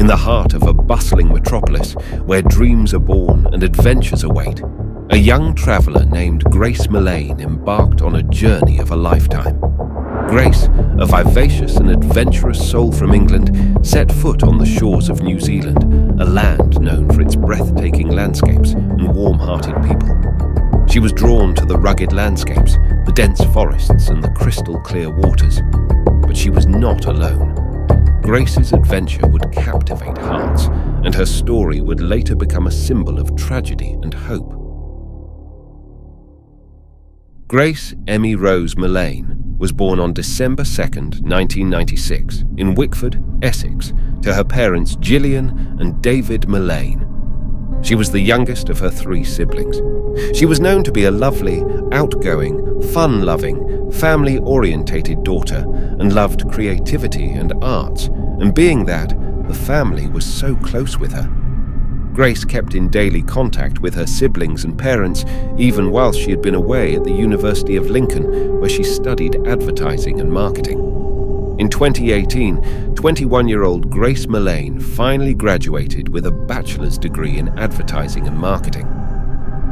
in the heart of a bustling metropolis where dreams are born and adventures await, a young traveller named Grace Millane embarked on a journey of a lifetime. Grace, a vivacious and adventurous soul from England, set foot on the shores of New Zealand, a land known for its breathtaking landscapes and warm-hearted people. She was drawn to the rugged landscapes, the dense forests and the crystal clear waters. But she was not alone. Grace's adventure would captivate hearts, and her story would later become a symbol of tragedy and hope. Grace Emmy Rose Millane was born on December 2nd, 1996, in Wickford, Essex, to her parents Gillian and David Millane. She was the youngest of her three siblings. She was known to be a lovely, outgoing, fun-loving, family-orientated daughter and loved creativity and arts, and being that, the family was so close with her. Grace kept in daily contact with her siblings and parents, even whilst she had been away at the University of Lincoln, where she studied advertising and marketing. In 2018, 21-year-old Grace Millane finally graduated with a bachelor's degree in advertising and marketing.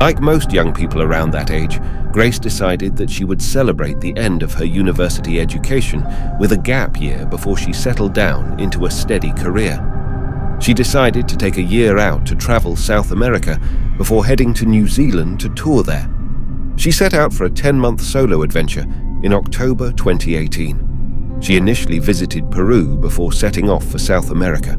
Like most young people around that age, Grace decided that she would celebrate the end of her university education with a gap year before she settled down into a steady career. She decided to take a year out to travel South America before heading to New Zealand to tour there. She set out for a 10-month solo adventure in October 2018. She initially visited Peru before setting off for South America.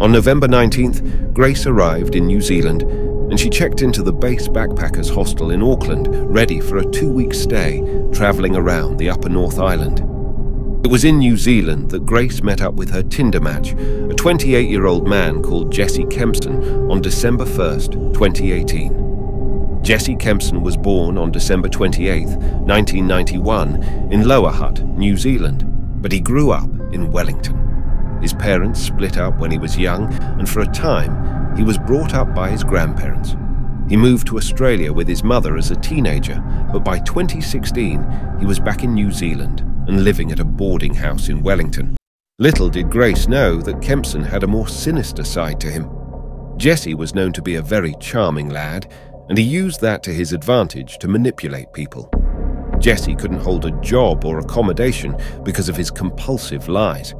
On November 19th, Grace arrived in New Zealand, and she checked into the Base Backpackers Hostel in Auckland, ready for a two-week stay, travelling around the Upper North Island. It was in New Zealand that Grace met up with her Tinder match, a 28-year-old man called Jesse Kempson, on December 1st, 2018. Jesse Kempson was born on December 28th, 1991, in Lower Hutt, New Zealand, but he grew up in Wellington. His parents split up when he was young, and for a time, he was brought up by his grandparents. He moved to Australia with his mother as a teenager, but by 2016, he was back in New Zealand and living at a boarding house in Wellington. Little did Grace know that Kempson had a more sinister side to him. Jesse was known to be a very charming lad, and he used that to his advantage to manipulate people. Jesse couldn't hold a job or accommodation because of his compulsive lies.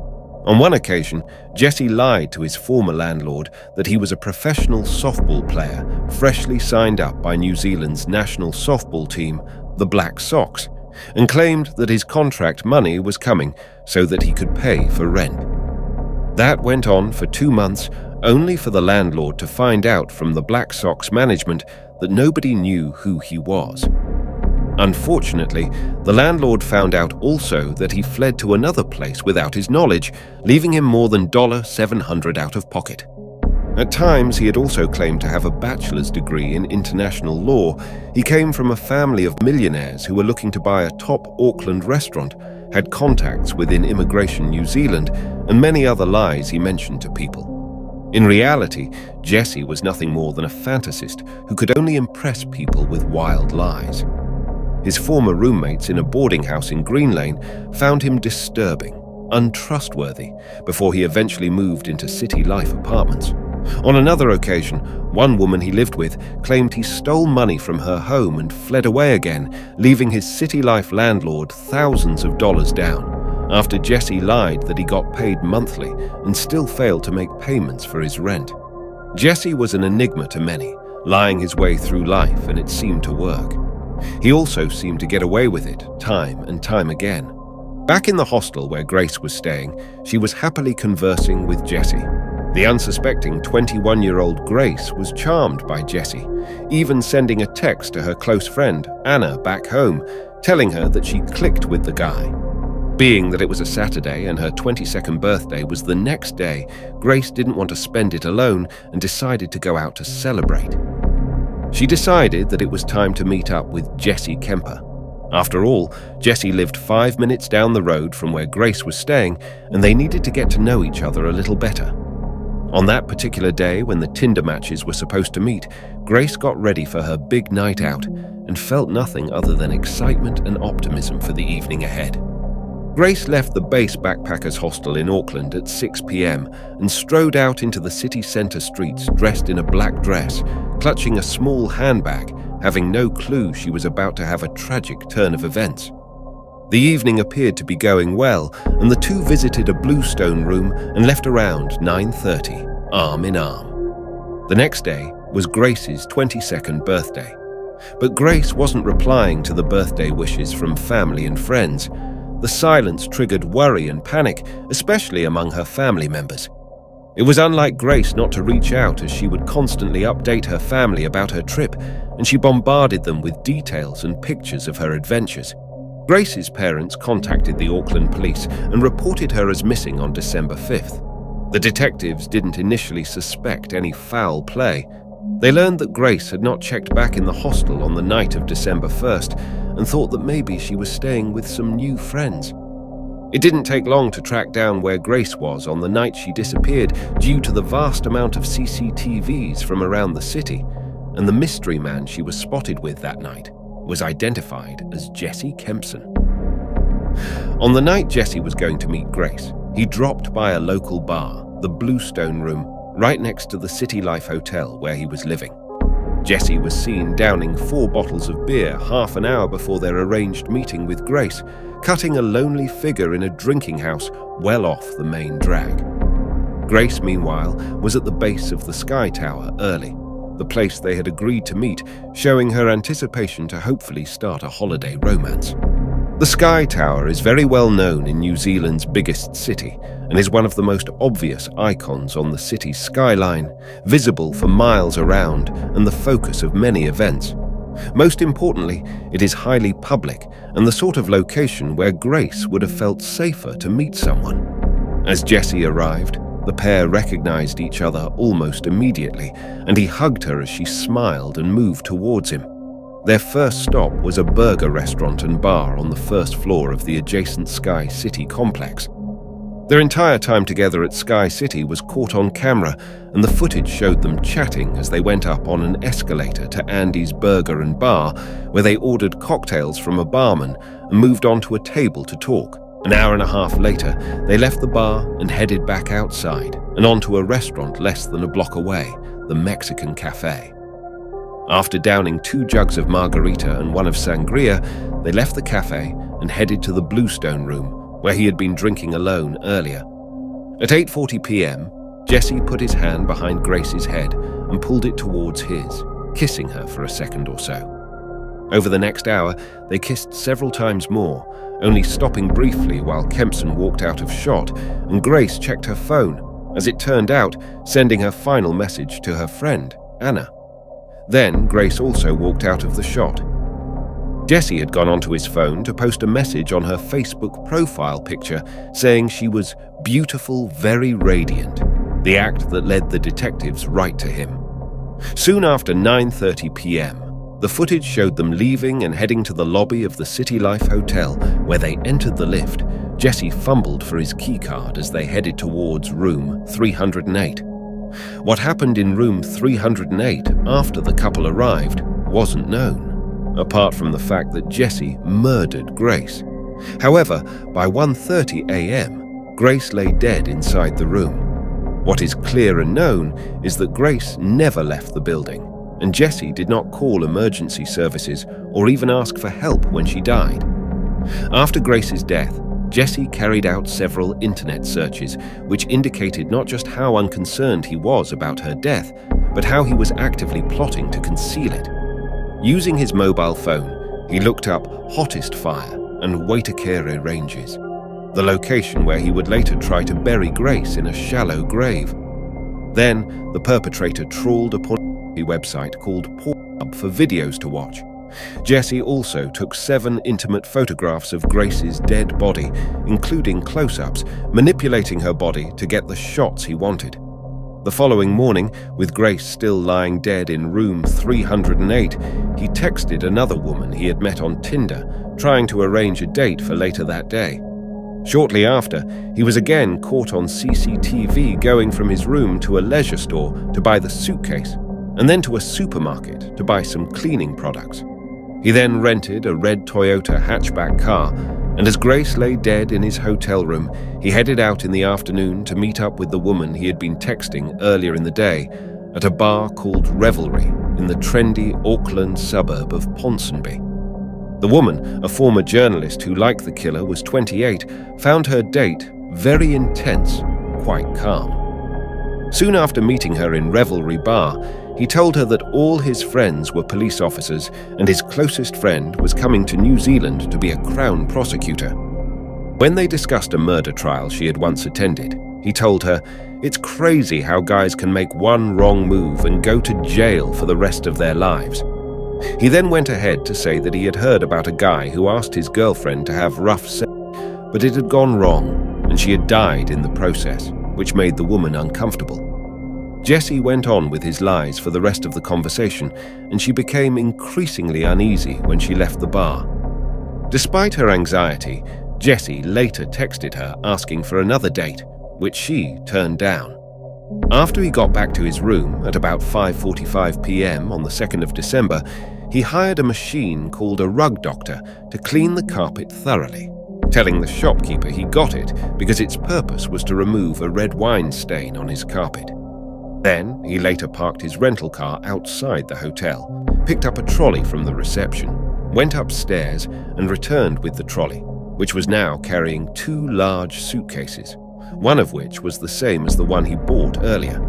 On one occasion, Jesse lied to his former landlord that he was a professional softball player freshly signed up by New Zealand's national softball team, the Black Sox, and claimed that his contract money was coming so that he could pay for rent. That went on for 2 months, only for the landlord to find out from the Black Sox management that nobody knew who he was. Unfortunately, the landlord found out also that he fled to another place without his knowledge, leaving him more than $700 out of pocket. At times, he had also claimed to have a bachelor's degree in international law. He came from a family of millionaires who were looking to buy a top Auckland restaurant, had contacts within Immigration New Zealand, and many other lies he mentioned to people. In reality, Jesse was nothing more than a fantasist who could only impress people with wild lies. His former roommates in a boarding house in Green Lane found him disturbing, untrustworthy, before he eventually moved into City Life Apartments. On another occasion, one woman he lived with claimed he stole money from her home and fled away again, leaving his City Life landlord thousands of dollars down, after Jesse lied that he got paid monthly and still failed to make payments for his rent. Jesse was an enigma to many, lying his way through life, and it seemed to work. He also seemed to get away with it, time and time again. Back in the hostel where Grace was staying, she was happily conversing with Jesse. The unsuspecting 21-year-old Grace was charmed by Jesse, even sending a text to her close friend, Anna, back home, telling her that she clicked with the guy. Being that it was a Saturday and her 22nd birthday was the next day, Grace didn't want to spend it alone and decided to go out to celebrate. She decided that it was time to meet up with Jesse Kemper. After all, Jesse lived 5 minutes down the road from where Grace was staying, and they needed to get to know each other a little better. On that particular day when the Tinder matches were supposed to meet, Grace got ready for her big night out and felt nothing other than excitement and optimism for the evening ahead. Grace left the base backpackers hostel in Auckland at 6 p.m. and strode out into the city centre streets dressed in a black dress, clutching a small handbag, having no clue she was about to have a tragic turn of events. The evening appeared to be going well, and the two visited a Bluestone room and left around 9:30, arm in arm. The next day was Grace's 22nd birthday. But Grace wasn't replying to the birthday wishes from family and friends. The silence triggered worry and panic, especially among her family members. It was unlike Grace not to reach out, as she would constantly update her family about her trip, and she bombarded them with details and pictures of her adventures. Grace's parents contacted the Auckland police and reported her as missing on December 5th. The detectives didn't initially suspect any foul play. They learned that Grace had not checked back in the hostel on the night of December 1st and thought that maybe she was staying with some new friends. It didn't take long to track down where Grace was on the night she disappeared, due to the vast amount of CCTVs from around the city, and the mystery man she was spotted with that night was identified as Jesse Kempson. On the night Jesse was going to meet Grace, he dropped by a local bar, the Bluestone Room, right next to the City Life Hotel where he was living. Jesse was seen downing 4 bottles of beer half an hour before their arranged meeting with Grace, cutting a lonely figure in a drinking house well off the main drag. Grace, meanwhile, was at the base of the Sky Tower early, the place they had agreed to meet, showing her anticipation to hopefully start a holiday romance. The Sky Tower is very well known in New Zealand's biggest city and is one of the most obvious icons on the city's skyline, visible for miles around and the focus of many events. Most importantly, it is highly public and the sort of location where Grace would have felt safer to meet someone. As Jesse arrived, the pair recognized each other almost immediately, and he hugged her as she smiled and moved towards him. Their first stop was a burger restaurant and bar on the first floor of the adjacent Sky City complex. Their entire time together at Sky City was caught on camera, and the footage showed them chatting as they went up on an escalator to Andy's Burger and Bar, where they ordered cocktails from a barman and moved onto a table to talk. An hour and a half later, they left the bar and headed back outside and onto a restaurant less than a block away, the Mexican Cafe. After downing 2 jugs of margarita and 1 of sangria, they left the cafe and headed to the Bluestone Room, where he had been drinking alone earlier. At 8:40 p.m, Jesse put his hand behind Grace's head and pulled it towards his, kissing her for a second or so. Over the next hour, they kissed several times more, only stopping briefly while Kempson walked out of shot and Grace checked her phone, as it turned out, sending her final message to her friend, Anna. Then Grace also walked out of the shot. Jesse had gone onto his phone to post a message on her Facebook profile picture saying she was beautiful, very radiant, the act that led the detectives right to him. Soon after 9:30 p.m, the footage showed them leaving and heading to the lobby of the City Life Hotel, where they entered the lift. Jesse fumbled for his keycard as they headed towards room 308. What happened in room 308 after the couple arrived wasn't known, apart from the fact that Jesse murdered Grace. However, by 1:30 a.m, Grace lay dead inside the room. What is clear and known is that Grace never left the building, and Jesse did not call emergency services or even ask for help when she died. After Grace's death, Jesse carried out several internet searches, which indicated not just how unconcerned he was about her death, but how he was actively plotting to conceal it. Using his mobile phone, he looked up Hotere Fire and Waitākere Ranges, the location where he would later try to bury Grace in a shallow grave. Then, the perpetrator trawled upon a website called Pornhub for videos to watch. Jesse also took 7 intimate photographs of Grace's dead body, including close-ups, manipulating her body to get the shots he wanted. The following morning, with Grace still lying dead in room 308, he texted another woman he had met on Tinder, trying to arrange a date for later that day. Shortly after, he was again caught on CCTV going from his room to a leisure store to buy the suitcase, and then to a supermarket to buy some cleaning products. He then rented a red Toyota hatchback car and as Grace lay dead in his hotel room, he headed out in the afternoon to meet up with the woman he had been texting earlier in the day at a bar called Revelry in the trendy Auckland suburb of Ponsonby. The woman, a former journalist who liked the killer, was 28, found her date very intense, quite calm. Soon after meeting her in Revelry Bar, he told her that all his friends were police officers and his closest friend was coming to New Zealand to be a Crown prosecutor. When they discussed a murder trial she had once attended, he told her, "It's crazy how guys can make one wrong move and go to jail for the rest of their lives." He then went ahead to say that he had heard about a guy who asked his girlfriend to have rough sex, but it had gone wrong and she had died in the process, which made the woman uncomfortable. Jesse went on with his lies for the rest of the conversation, and she became increasingly uneasy when she left the bar. Despite her anxiety, Jesse later texted her asking for another date, which she turned down. After he got back to his room at about 5:45 p.m. on the 2nd of December, he hired a machine called a rug doctor to clean the carpet thoroughly, telling the shopkeeper he got it because its purpose was to remove a red wine stain on his carpet. Then, he later parked his rental car outside the hotel, picked up a trolley from the reception, went upstairs and returned with the trolley, which was now carrying two large suitcases, one of which was the same as the one he bought earlier.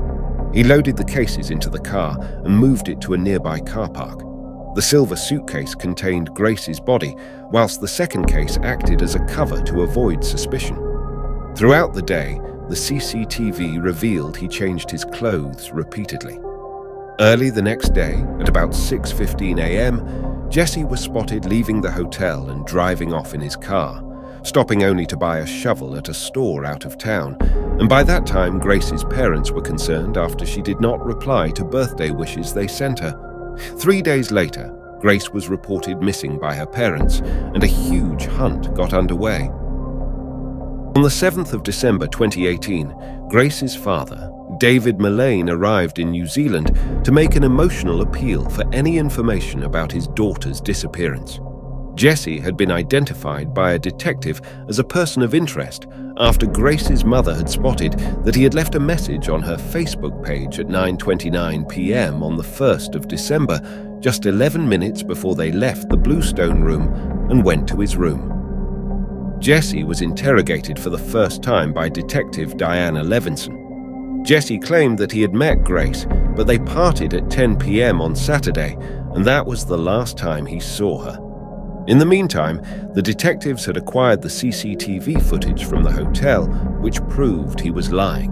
He loaded the cases into the car and moved it to a nearby car park. The silver suitcase contained Grace's body, whilst the second case acted as a cover to avoid suspicion. Throughout the day, the CCTV revealed he changed his clothes repeatedly. Early the next day, at about 6:15 a.m, Jesse was spotted leaving the hotel and driving off in his car, stopping only to buy a shovel at a store out of town, and by that time Grace's parents were concerned after she did not reply to birthday wishes they sent her. 3 days later, Grace was reported missing by her parents, and a huge hunt got underway. On the 7th of December 2018, Grace's father, David Millane, arrived in New Zealand to make an emotional appeal for any information about his daughter's disappearance. Jesse had been identified by a detective as a person of interest after Grace's mother had spotted that he had left a message on her Facebook page at 9:29 p.m. on the 1st of December, just 11 minutes before they left the Bluestone Room and went to his room. Jesse was interrogated for the first time by Detective Diana Levinson. Jesse claimed that he had met Grace, but they parted at 10 p.m. on Saturday, and that was the last time he saw her. In the meantime, the detectives had acquired the CCTV footage from the hotel, which proved he was lying.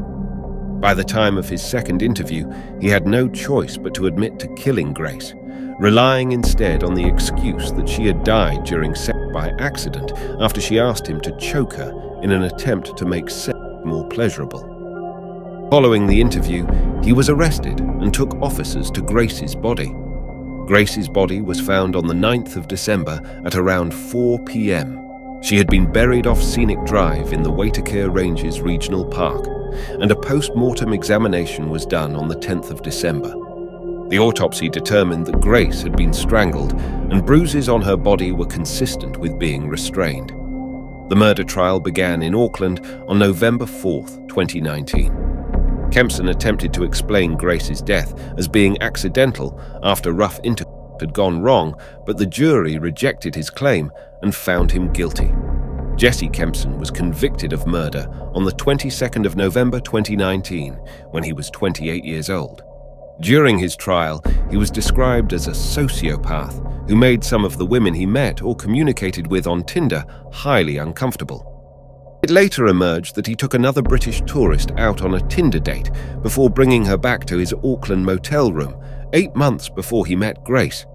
By the time of his second interview, he had no choice but to admit to killing Grace, relying instead on the excuse that she had died during sex by accident after she asked him to choke her in an attempt to make sex more pleasurable. Following the interview, he was arrested and took officers to Grace's body. Grace's body was found on the 9th of December at around 4 p.m. She had been buried off Scenic Drive in the Waitākere Ranges Regional Park, and a post-mortem examination was done on the 10th of December. The autopsy determined that Grace had been strangled, and bruises on her body were consistent with being restrained. The murder trial began in Auckland on November 4, 2019. Kempson attempted to explain Grace's death as being accidental after rough intercourse had gone wrong, but the jury rejected his claim and found him guilty. Jesse Kempson was convicted of murder on the 22nd of November 2019, when he was 28 years old. During his trial, he was described as a sociopath who made some of the women he met or communicated with on Tinder highly uncomfortable. It later emerged that he took another British tourist out on a Tinder date before bringing her back to his Auckland motel room 8 months before he met Grace.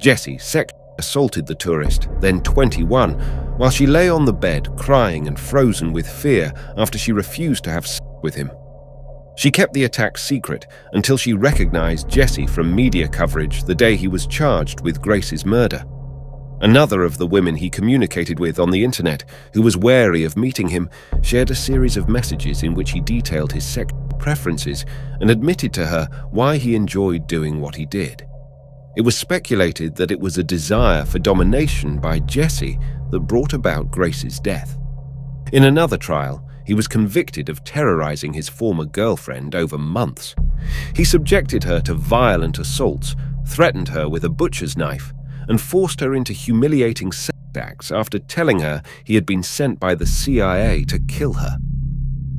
Jesse sexually assaulted the tourist, then 21, while she lay on the bed crying and frozen with fear after she refused to have sex with him. She kept the attack secret until she recognized Jesse from media coverage the day he was charged with Grace's murder. Another of the women he communicated with on the internet, who was wary of meeting him, shared a series of messages in which he detailed his sexual preferences and admitted to her why he enjoyed doing what he did. It was speculated that it was a desire for domination by Jesse that brought about Grace's death. In another trial, he was convicted of terrorizing his former girlfriend over months. He subjected her to violent assaults, threatened her with a butcher's knife, and forced her into humiliating sex acts after telling her he had been sent by the CIA to kill her.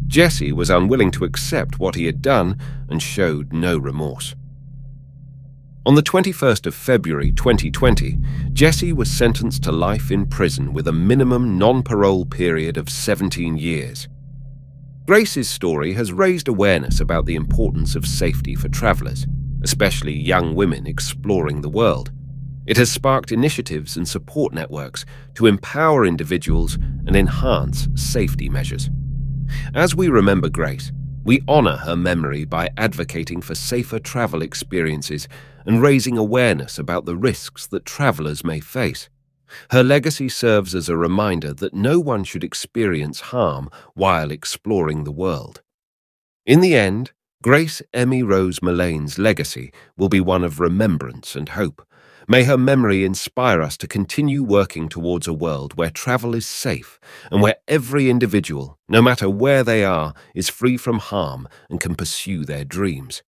Jesse was unwilling to accept what he had done and showed no remorse. On the 21st of February 2020, Jesse was sentenced to life in prison with a minimum non-parole period of 17 years. Grace's story has raised awareness about the importance of safety for travellers, especially young women exploring the world. It has sparked initiatives and support networks to empower individuals and enhance safety measures. As we remember Grace, we honour her memory by advocating for safer travel experiences and raising awareness about the risks that travellers may face. Her legacy serves as a reminder that no one should experience harm while exploring the world. In the end, Grace Emmy Rose Millane's legacy will be one of remembrance and hope. May her memory inspire us to continue working towards a world where travel is safe and where every individual, no matter where they are, is free from harm and can pursue their dreams.